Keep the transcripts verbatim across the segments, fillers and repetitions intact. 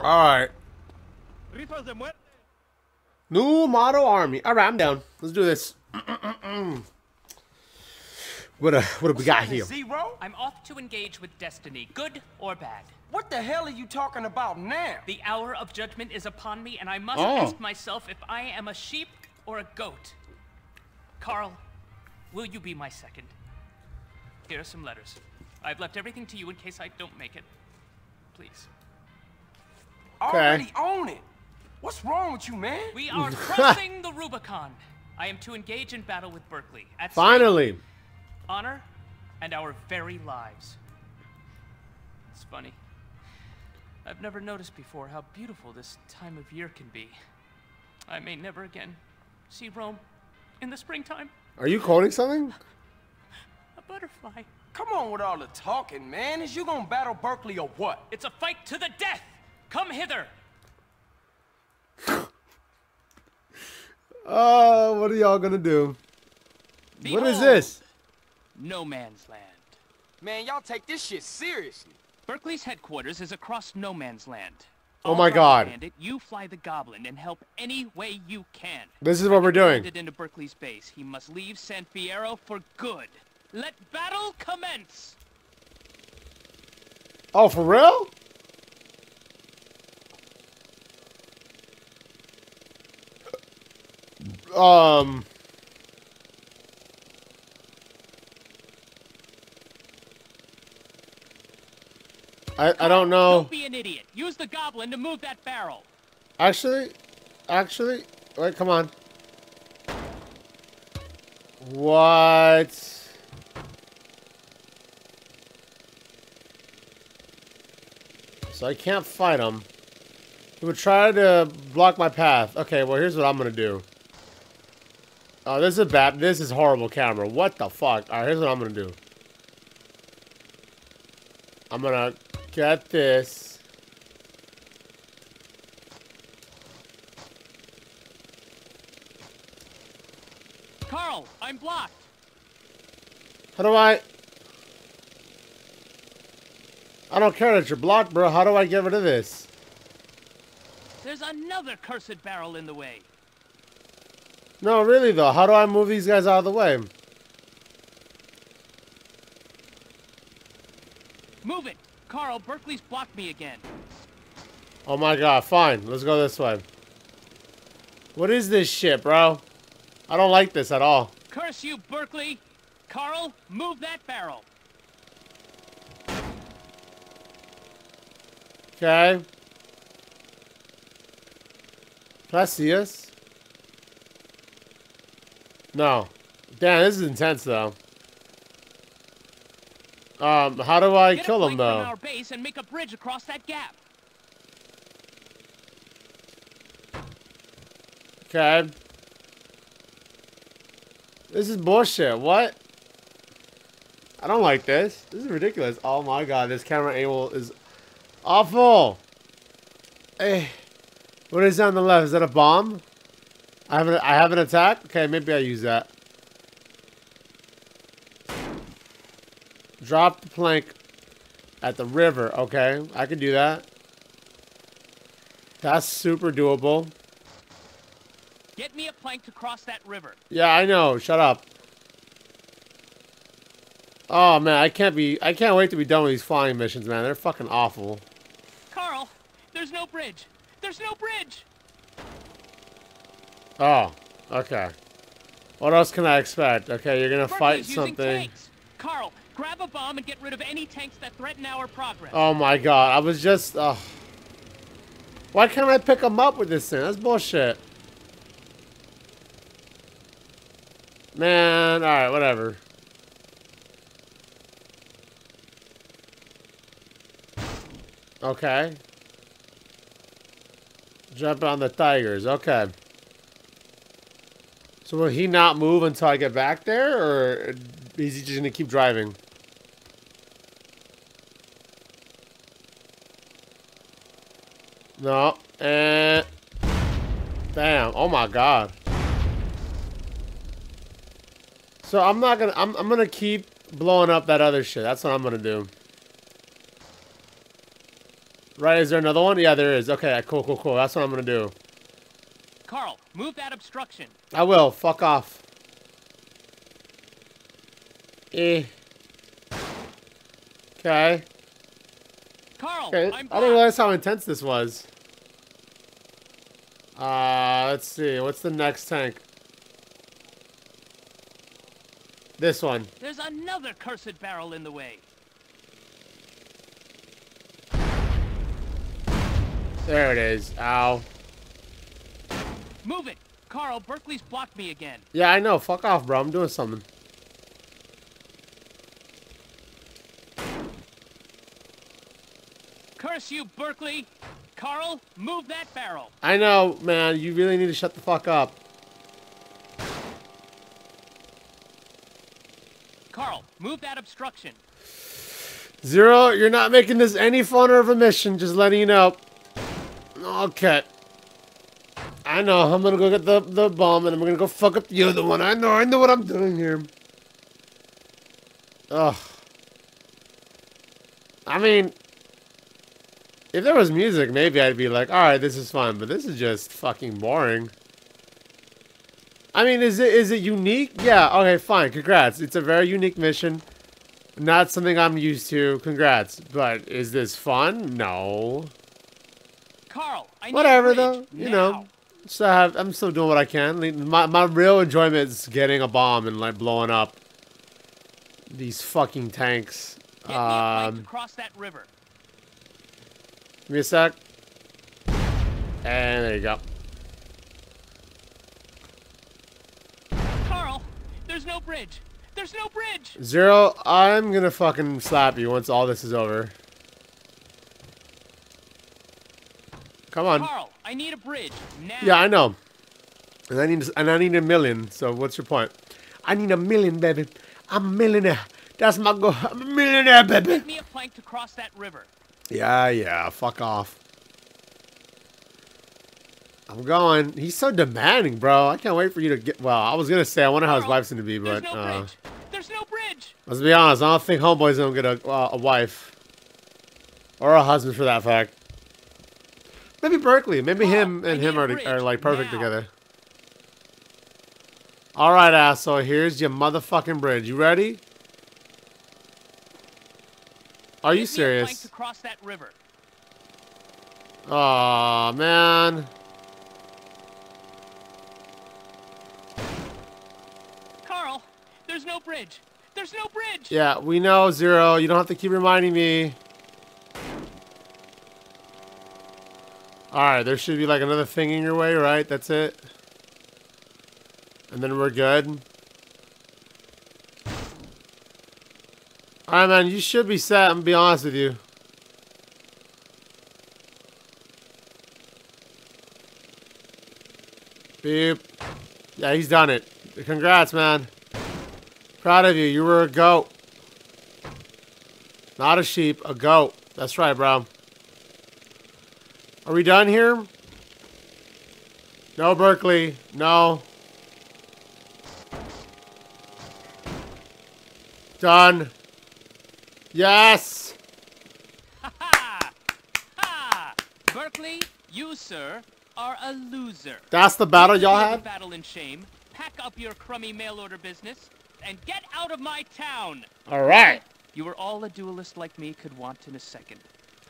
Alright. New Model Army. Alright, I'm down. Let's do this. What, uh, what have we got here? Zero? I'm off to engage with destiny, good or bad. What the hell are you talking about now? The hour of judgment is upon me, and I must oh. ask myself if I am a sheep or a goat. Carl, will you be my second? Here are some letters. I've left everything to you in case I don't make it. Please. Okay. Already own it. What's wrong with you, man? We are crossing the Rubicon. I am to engage in battle with Berkeley. At Finally. State. Honor and our very lives. It's funny. I've never noticed before how beautiful this time of year can be. I may never again see Rome in the springtime. Are you quoting something? A butterfly. Come on with all the talking, man. Is you gonna battle Berkeley or what? It's a fight to the death. Come hither. Oh, what are y'all gonna do? Behold. What is this? No man's land. Man, y'all take this shit seriously. Berkeley's headquarters is across no man's land. Oh my God. Bandit, you fly the Goblin and help any way you can. This is what we're doing. Into Berkeley's base, he must leave San Fierro for good. Let battle commence. Oh, for real? Um. I, I don't know. Don't be an idiot. Use the Goblin to move that barrel. Actually, actually, wait, come on. What? So I can't fight him. He would try to block my path. Okay, well, here's what I'm gonna do. Oh, this is bad. This is horrible camera. What the fuck? All right, here's what I'm gonna do. I'm gonna. Get this. Carl, I'm blocked. How do I? I don't care that you're blocked, bro. How do I get rid of this? There's another cursed barrel in the way. No, really though. How do I move these guys out of the way? Move it. Carl, Berkeley's blocked me again. Oh my God, fine. Let's go this way. What is this shit, bro? I don't like this at all. Curse you, Berkeley. Carl, move that barrel. Okay. Can I see us? No. Damn, this is intense though. Um, how do I Get kill him though? Our base and make a bridge across that gap. Okay. This is bullshit. What? I don't like this. This is ridiculous. Oh my God, this camera angle is awful. Hey, what is that on the left? Is that a bomb? I have an I have an attack. Okay, maybe I use that. Drop the plank at the river. Okay, I can do that. That's super doable. Get me a plank to cross that river. Yeah, I know. Shut up. Oh man, I can't be. I can't wait to be done with these flying missions, man. They're fucking awful. Carl, there's no bridge. There's no bridge. Oh, okay. What else can I expect? Okay, you're gonna Berkeley's fight something. Carl, grab a bomb and get rid of any tanks that threaten our progress. Oh my God, I was just... Uh, why can't I pick them up with this thing? That's bullshit. Man, alright, whatever. Okay. Jump on the tigers, okay. So will he not move until I get back there, or... Is he just gonna keep driving? No, and eh. Damn! Oh my God! So I'm not gonna. I'm. I'm gonna keep blowing up that other shit. That's what I'm gonna do. Right, is there another one? Yeah, there is. Okay, cool, cool, cool. That's what I'm gonna do. Carl, move that obstruction. I will. Fuck off. Eh. Okay. Carl, okay. I'm I didn't realize how intense this was. Uh, let's see. What's the next tank? This one. There's another cursed barrel in the way. There it is. Ow. Move it. Carl, Berkeley's blocked me again. Yeah, I know. Fuck off, bro. I'm doing something. Curse you, Berkeley. Carl, move that barrel. I know, man. You really need to shut the fuck up. Carl, move that obstruction. Zero, you're not making this any funner of a mission. Just letting you know. Okay. I know. I'm going to go get the, the bomb, and I'm going to go fuck up the other one. I know. I know what I'm doing here. Ugh. I mean, if there was music, maybe I'd be like, all right, this is fun. But this is just fucking boring. I mean, is it is it unique? Yeah. Okay, fine. Congrats. It's a very unique mission. Not something I'm used to. Congrats. But is this fun? No. Carl, I whatever though, you now. know. So I have, I'm still doing what I can. My my real enjoyment is getting a bomb and like blowing up these fucking tanks. Get um, me a across that river. Give me a sec. And there you go. Carl, there's no bridge. There's no bridge. Zero, I'm gonna fucking slap you once all this is over. Come on. Carl, I need a bridge now. Yeah, I know. And I need and I need a million. So what's your point? I need a million, baby. I'm a millionaire. That's my goal. I'm a millionaire, baby. Give me a plank to cross that river. Yeah, yeah. Fuck off. I'm going. He's so demanding, bro. I can't wait for you to get. Well, I was gonna say I wonder how Carl, his wife's gonna be, but there's no uh, bridge. There's no bridge. Let's be honest. I don't think homeboy's gonna get a uh, a wife or a husband for that fact. Maybe Berkeley. Maybe Carl, him and him are, are like perfect now. together. All right, asshole. Here's your motherfucking bridge. You ready? Are Give you serious? To cross that river. Aw, man. Carl, there's no bridge. There's no bridge. Yeah, we know, Zero. You don't have to keep reminding me. Alright, there should be like another thing in your way, right? That's it. And then we're good. Alright, man, you should be set. I'm gonna be honest with you. Beep. Yeah, he's done it. Congrats, man. Proud of you. You were a goat. Not a sheep, a goat. That's right, bro. Are we done here? No, Berkeley. No. Done. Yes. Ha ha. Ha. Berkeley, you sir are a loser. That's the battle y'all had? Battle in shame. Pack up your crummy mail order business and get out of my town. All right. You were all a duelist like me could want in a second.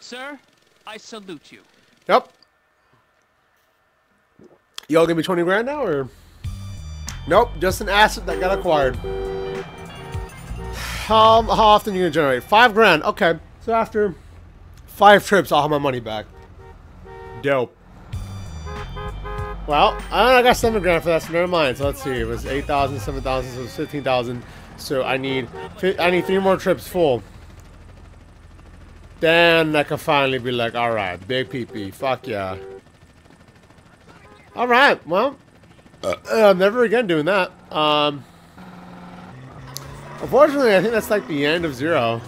Sir, I salute you. Yep. Y'all give me twenty grand now, or? Nope, just an asset that got acquired. How, how often are you gonna generate? Five grand, okay. So after five trips, I'll have my money back. Dope. Well, I got seven grand for that, so never mind. So let's see, it was eight thousand, seven thousand, so it was fifteen thousand. So I need, I need three more trips full. Then I can finally be like, all right, big P P, fuck yeah. All right, well, uh, I'm never again doing that. Um, unfortunately, I think that's like the end of Zero.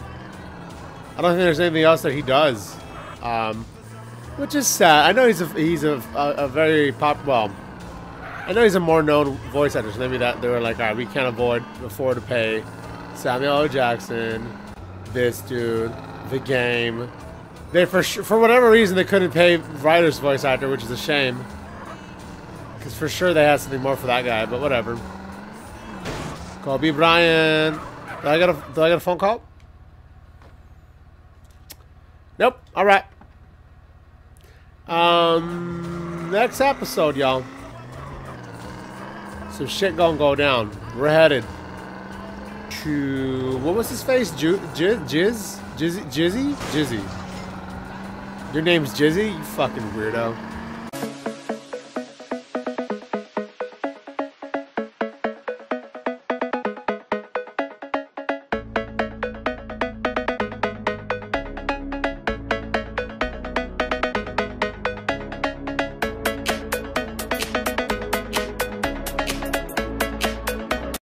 I don't think there's anything else that he does, um, which is sad. I know he's a he's a, a, a very pop. Well, I know he's a more known voice actor. So maybe that they were like, all right, we can't avoid afford to pay Samuel O. Jackson, this dude. The game, They for sure, for whatever reason, they couldn't pay Ryder's voice actor, which is a shame. Because for sure they had something more for that guy, but whatever. Call B. Brian. Did I get a, did I get a phone call? Nope. All right. Um, next episode, y'all. Some shit gonna go down. We're headed to... What was his face? Ju Jiz? Jiz? Jizzy? Jizzy? Jizzy. Your name's Jizzy? You fucking weirdo.